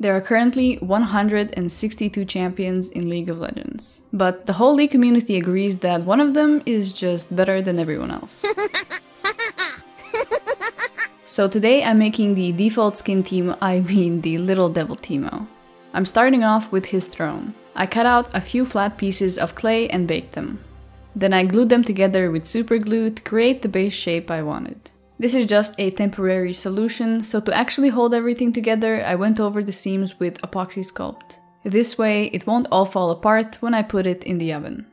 There are currently 162 champions in League of Legends, but the whole League community agrees that one of them is just better than everyone else. So today I'm making the default skin team, I mean the Little Devil Teemo. I'm starting off with his throne. I cut out a few flat pieces of clay and baked them. Then I glued them together with super glue to create the base shape I wanted. This is just a temporary solution, so to actually hold everything together, I went over the seams with epoxy sculpt. This way, it won't all fall apart when I put it in the oven.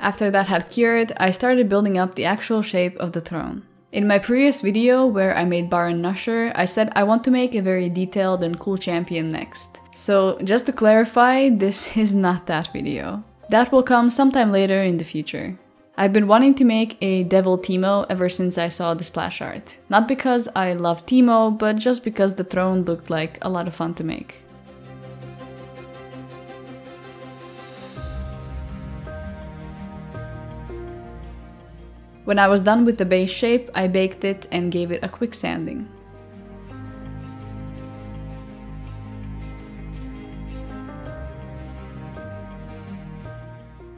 After that had cured, I started building up the actual shape of the throne. In my previous video, where I made Baron Nusher, I said I want to make a very detailed and cool champion next. So just to clarify, this is not that video. That will come sometime later in the future. I've been wanting to make a Devil Teemo ever since I saw the splash art. Not because I love Teemo, but just because the throne looked like a lot of fun to make. When I was done with the base shape, I baked it and gave it a quick sanding.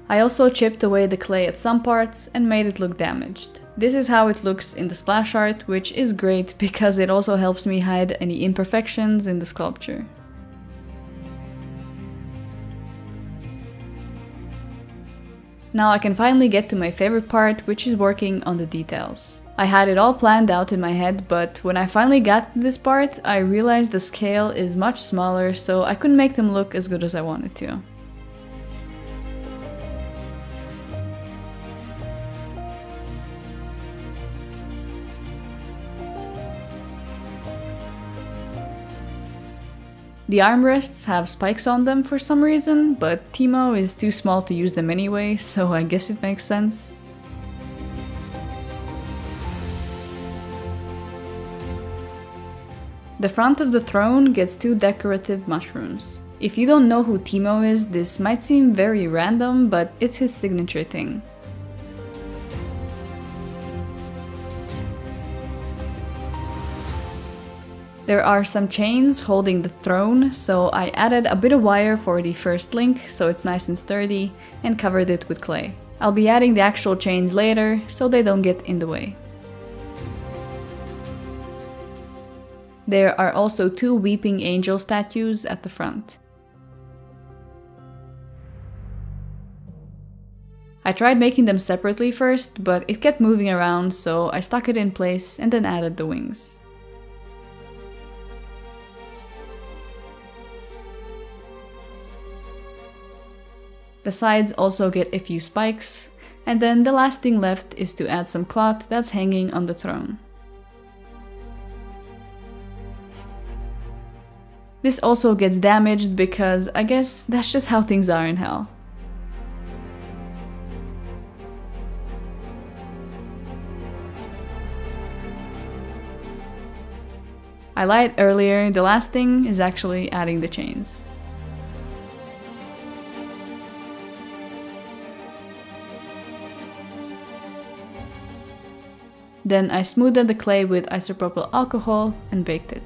I also chipped away the clay at some parts and made it look damaged. This is how it looks in the splash art, which is great because it also helps me hide any imperfections in the sculpture. Now I can finally get to my favorite part, which is working on the details. I had it all planned out in my head, but when I finally got to this part, I realized the scale is much smaller, so I couldn't make them look as good as I wanted to. The armrests have spikes on them for some reason, but Teemo is too small to use them anyway, so I guess it makes sense. The front of the throne gets two decorative mushrooms. If you don't know who Teemo is, this might seem very random, but it's his signature thing. There are some chains holding the throne, so I added a bit of wire for the first link so it's nice and sturdy, and covered it with clay. I'll be adding the actual chains later so they don't get in the way. There are also two weeping angel statues at the front. I tried making them separately first, but it kept moving around, so I stuck it in place and then added the wings. The sides also get a few spikes, and then the last thing left is to add some cloth that's hanging on the throne. This also gets damaged because I guess that's just how things are in hell. I lied earlier, the last thing is actually adding the chains. Then I smoothed the clay with isopropyl alcohol and baked it.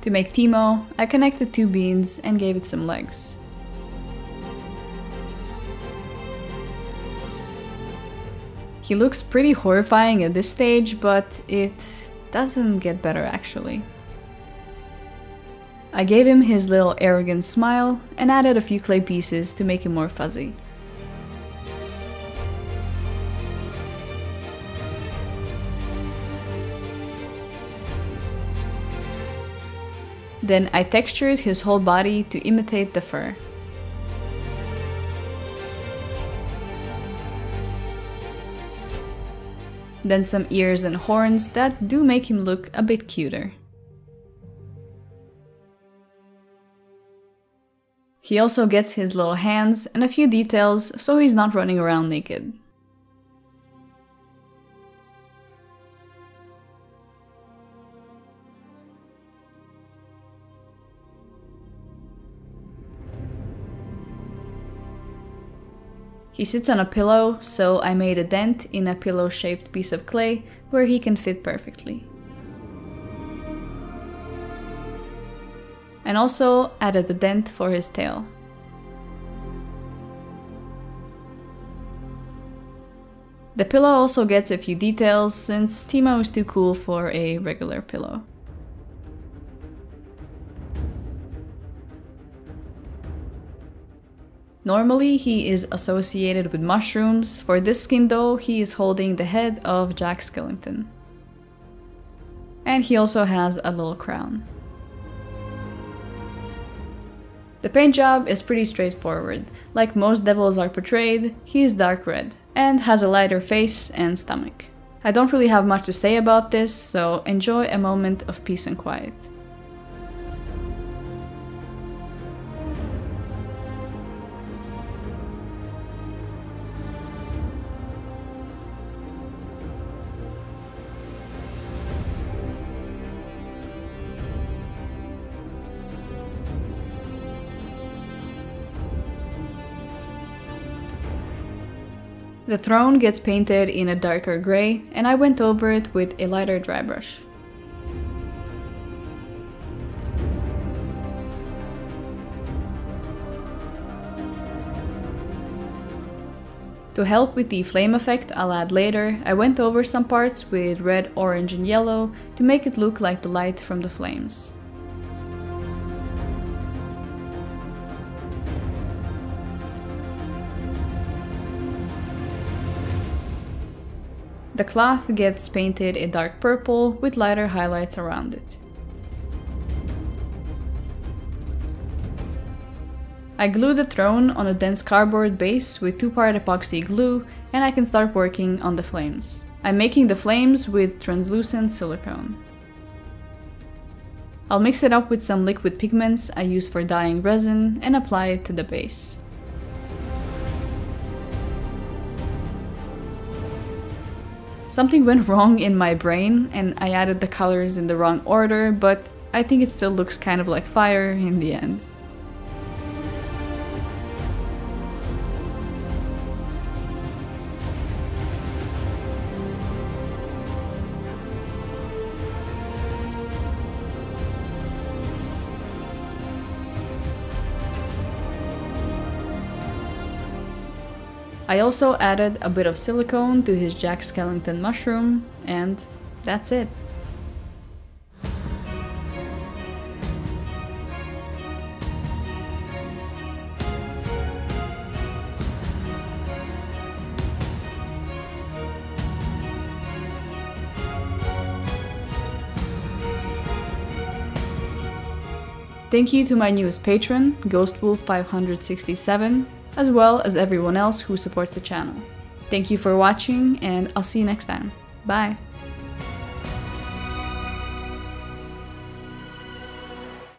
To make Teemo, I connected two beans and gave it some legs. He looks pretty horrifying at this stage, but it doesn't get better actually. I gave him his little arrogant smile and added a few clay pieces to make him more fuzzy. Then I textured his whole body to imitate the fur. Then some ears and horns that do make him look a bit cuter. He also gets his little hands and a few details so he's not running around naked. He sits on a pillow, so I made a dent in a pillow-shaped piece of clay where he can fit perfectly. and also added a dent for his tail. The pillow also gets a few details, since Teemo is too cool for a regular pillow. Normally he is associated with mushrooms. For this skin though, he is holding the head of Jack Skellington. And he also has a little crown. The paint job is pretty straightforward. Like most devils are portrayed, he is dark red and has a lighter face and stomach. I don't really have much to say about this, so enjoy a moment of peace and quiet. The throne gets painted in a darker grey, and I went over it with a lighter dry brush. To help with the flame effect I'll add later, I went over some parts with red, orange and yellow to make it look like the light from the flames. The cloth gets painted a dark purple with lighter highlights around it. I glue the throne on a dense cardboard base with 2-part epoxy glue, and I can start working on the flames. I'm making the flames with translucent silicone. I'll mix it up with some liquid pigments I use for dyeing resin and apply it to the base. Something went wrong in my brain and I added the colors in the wrong order, but I think it still looks kind of like fire in the end. I also added a bit of silicone to his Jack Skellington mushroom, and that's it. Thank you to my newest patron, Ghostwolf567. As well as everyone else who supports the channel. Thank you for watching, and I'll see you next time. Bye!